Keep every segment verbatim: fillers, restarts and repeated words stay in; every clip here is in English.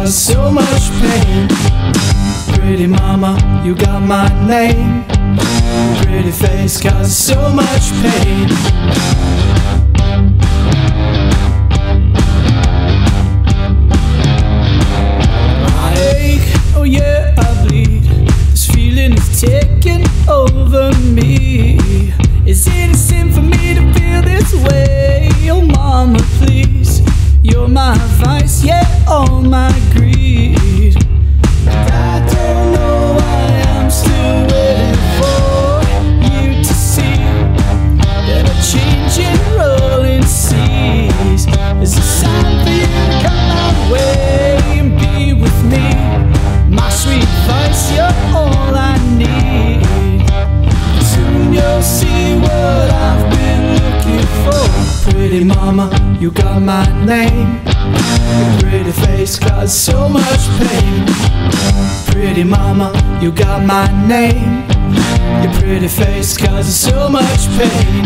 cause so much pain. Pretty mama, you got my name. Pretty face cause so much pain. I ache, oh yeah, I bleed. This feeling is taking over me. Is it a sin for me to feel this way? Oh mama, please, you're my vice, yeah, all my greed. But I don't know why I'm still waiting for you to see that I'm changing rolling seas. There's a sign for you to come my way and be with me. My sweet vice, you're all I need. Soon you'll see what I've been looking for. Pretty mama, you got my name. Pretty face caused so much pain. Pretty mama, you got my name. Your pretty face caused so much pain.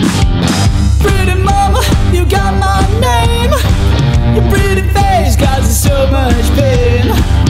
Pretty mama, you got my name. Your pretty face caused so much pain.